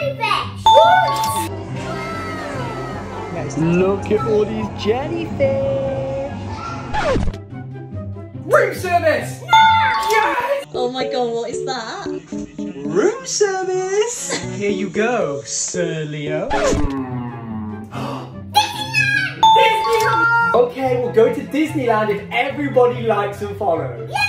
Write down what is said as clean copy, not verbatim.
jellyfish! Guys, look at all these jellyfish! Room service! No! Yes! Oh my god, what is that? Room service! Here you go, Sir Leo. Disneyland! Disneyland! Okay, we'll go to Disneyland if everybody likes and follows. Yeah!